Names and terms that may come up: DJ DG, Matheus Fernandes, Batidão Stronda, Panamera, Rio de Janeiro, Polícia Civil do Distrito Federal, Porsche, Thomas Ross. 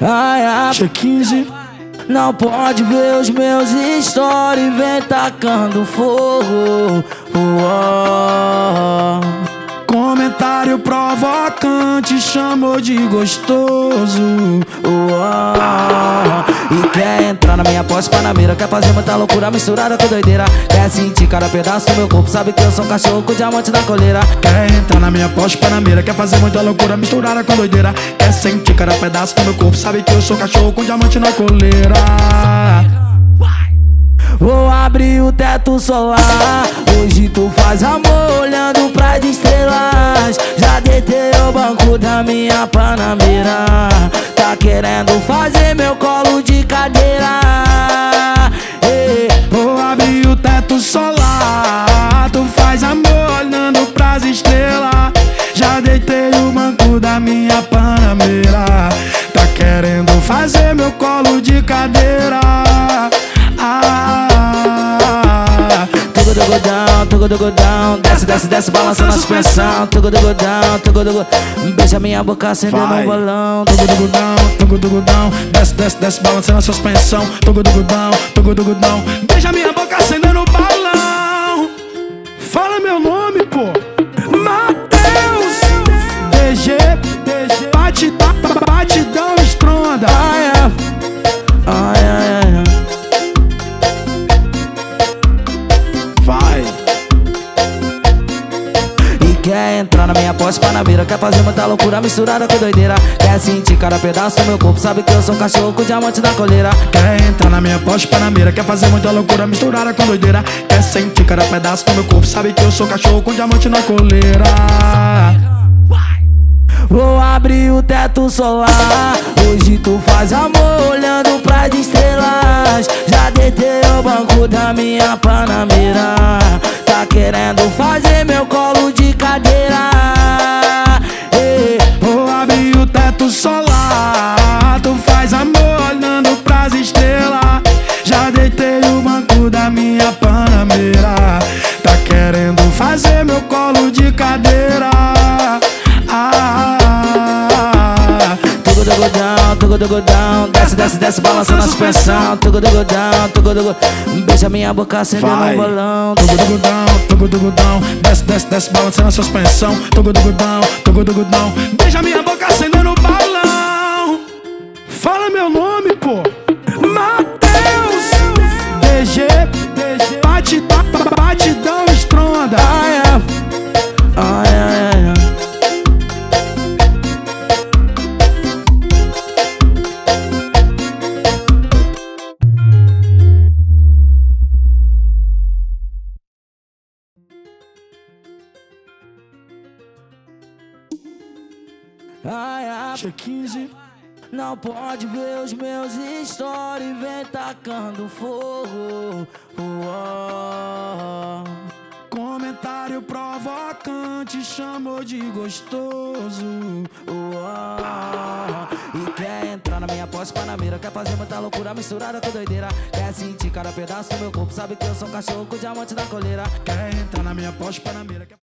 Ai, acha 15. Não pode ver os meus stories, vem tacando fogo. Comentário provocante, chamou de gostoso. E quer entrar na minha Porsche Panamera, quer fazer muita loucura misturada com doideira. Quer sentir cada pedaço do meu corpo, sabe que eu sou um cachorro com diamante na coleira. Quer entrar na minha Porsche Panamera, quer fazer muita loucura misturada com doideira. Quer sentir cada pedaço do meu corpo, sabe que eu sou um cachorro com diamante na coleira. Vou abrir o teto solar, hoje tu faz amor olhando pras estrelas. Já deitei o banco da minha Panamera, tá querendo fazer meu colo de cadeira. Ei, vou abrir o teto solar, tu faz amor olhando pras estrelas. Já deitei o banco da minha Panamera, tá querendo fazer meu colo de cadeira. Tugo do godão, desce, desce, desce, balança na suspensão. Tugo do godão, tugo do godão, beija minha boca acendendo um bolão. Tugo do godão, desce, desce, desce, balança na suspensão. Tugo do godão, beija minha boca acendendo um balão. Fala meu nome, pô, Matheus, DG, batidão, estronda. Quer entrar na minha Porsche Panamera, quer fazer muita loucura misturada com doideira. Quer sentir cada pedaço do meu corpo, sabe que eu sou um cachorro com diamante na coleira. Quer entrar na minha Porsche Panamera, quer fazer muita loucura misturada com doideira. Quer sentir cada pedaço do meu corpo, sabe que eu sou um cachorro com diamante na coleira. Vou abrir o teto solar, hoje tu faz amor olhando pras estrelas. Já deitei o banco da minha Panamera, tá querendo fazer meu colo de cadeira. Ei, vou abrir o teto solar, tu faz amor olhando pras estrelas. Já deitei o banco da minha Panamera, tá querendo fazer meu colo de cadeira. Tugo do godão, desce, desce, desce, balança na suspensão. Tugo do godão, tugo do godão, beija minha boca acendendo um bolão. Tugo do godão, desce, desce, desce, balança na suspensão. Tugo do godão, beija minha boca acendendo um balão. Fala meu nome, pô, Matheus, DG, batidão, estronda. Acha 15. Não pode ver os meus stories, vem tacando fogo. Comentário provocante, chamou de gostoso. E quer entrar na minha Porsche Panamera, quer fazer muita loucura misturada com doideira. Quer sentir cada pedaço do meu corpo, sabe que eu sou um cachorro com diamante na coleira. Quer entrar na minha Porsche Panamera, quer...